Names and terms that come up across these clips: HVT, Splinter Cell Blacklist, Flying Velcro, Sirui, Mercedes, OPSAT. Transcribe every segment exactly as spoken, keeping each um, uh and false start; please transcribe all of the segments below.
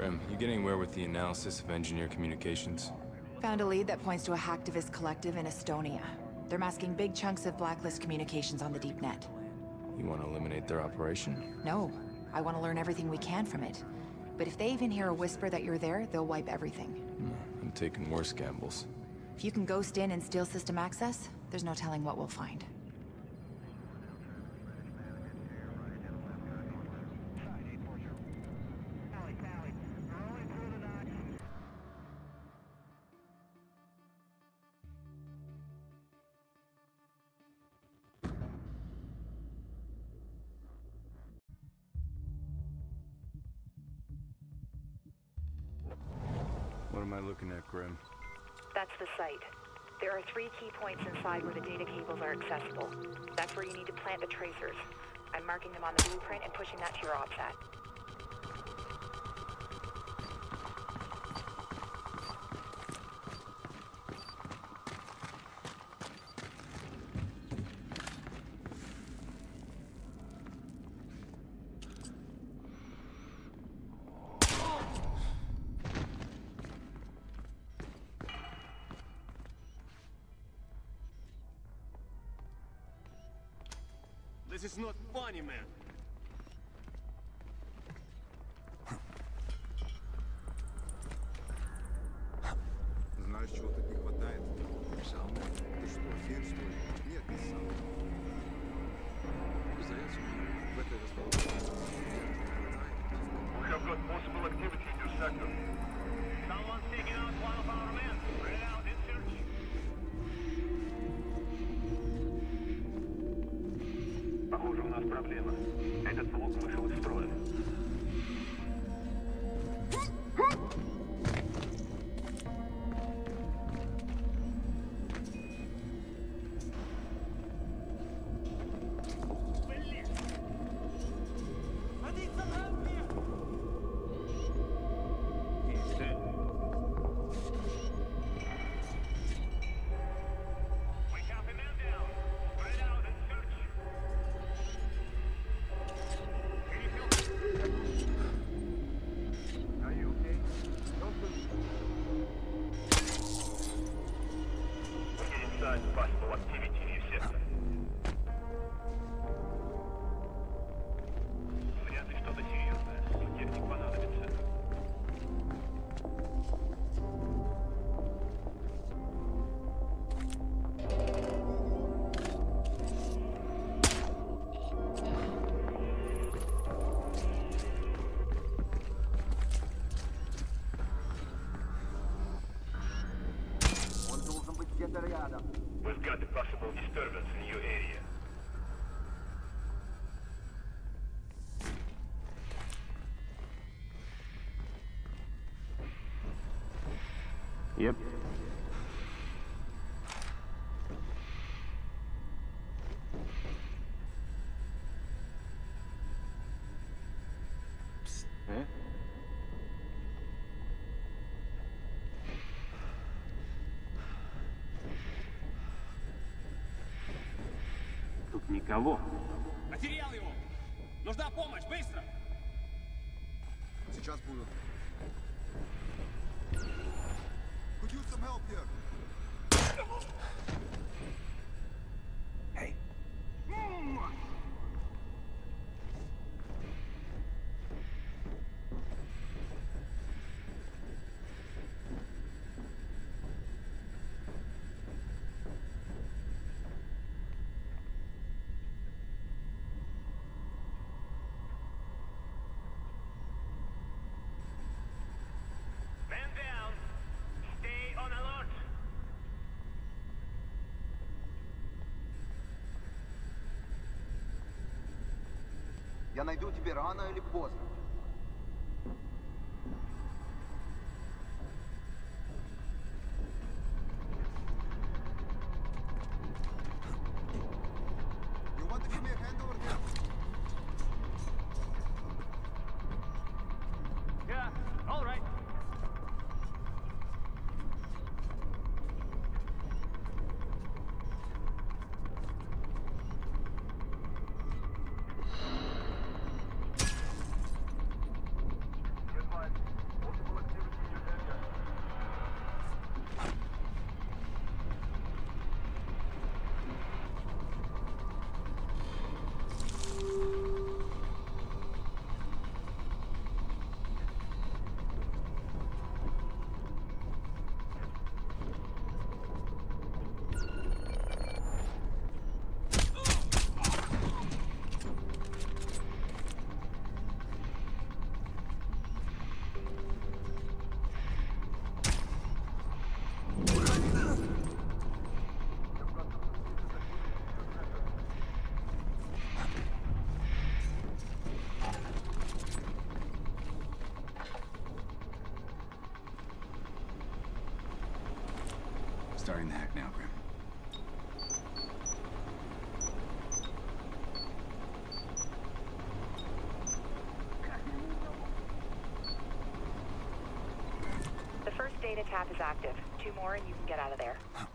Grim, you get anywhere with the analysis of engineer communications? Found a lead that points to a hacktivist collective in Estonia. They're masking big chunks of Blacklist communications on the deep net. You want to eliminate their operation? No. I want to learn everything we can from it. But if they even hear a whisper that you're there, they'll wipe everything. Mm, I'm taking worse gambles. If you can ghost in and steal system access, there's no telling what we'll find. What am I looking at, Grim? That's the site. There are three key points inside where the data cables are accessible. That's where you need to plant the tracers. I'm marking them on the blueprint and pushing that to your OPSAT. This is not funny, man. Знаешь, чего-то не хватает? Сам? Ты что, фен, что ли? Нет, не сам. В этой расположении. We have got possible activity in your sector. Someone's taking out one of our men. We're out in search. Похоже, у нас проблема. Этот блок вышел из строя. We've got a possible disturbance in your area. Yep. Никого. Потерял его! Нужна помощь! Быстро! Сейчас будут. Could you some help here? Hey. Я найду тебя рано или поздно. starting the hack now, Grim. The first data tap is active. Two more and you can get out of there. Huh.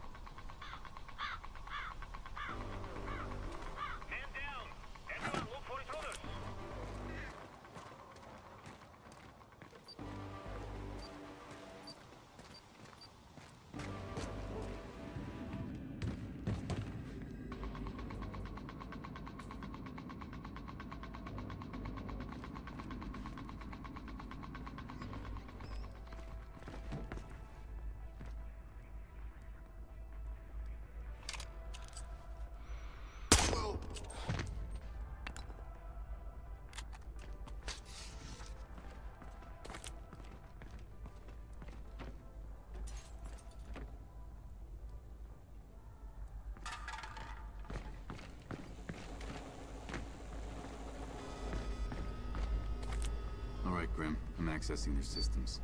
Grim, I'm accessing their systems.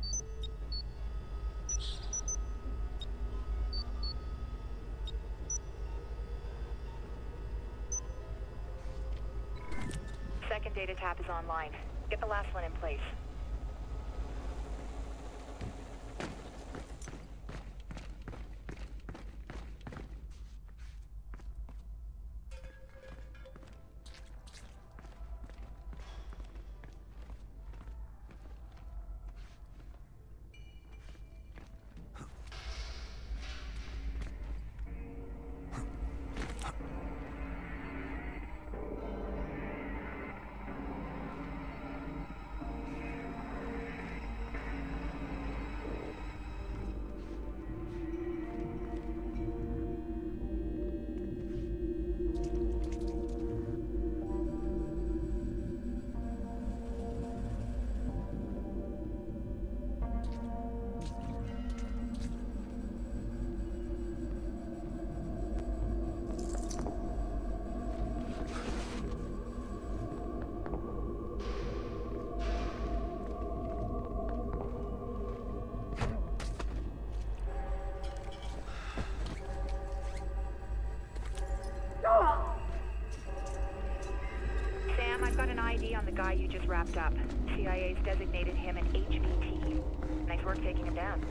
Second data tap is online. Get the last one in place. On the guy you just wrapped up. C I A's designated him an H V T. Nice work taking him down.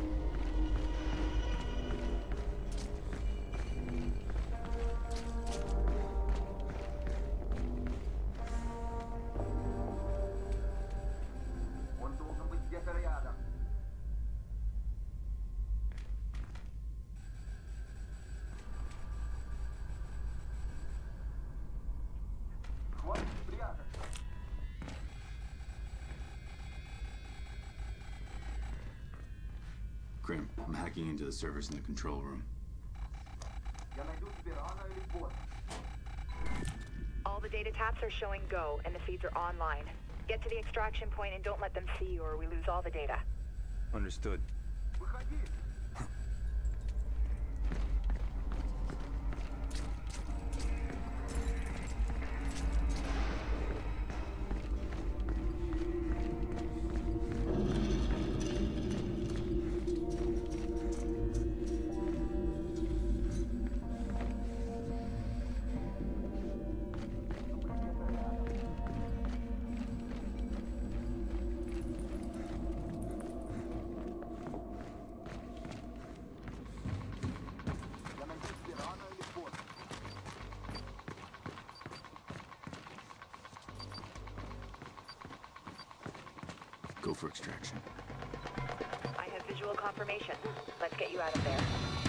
Grim, I'm hacking into the servers in the control room. All the data taps are showing go, and the feeds are online. Get to the extraction point and don't let them see you, or we lose all the data. Understood. For extraction. I have visual confirmation. Let's get you out of there.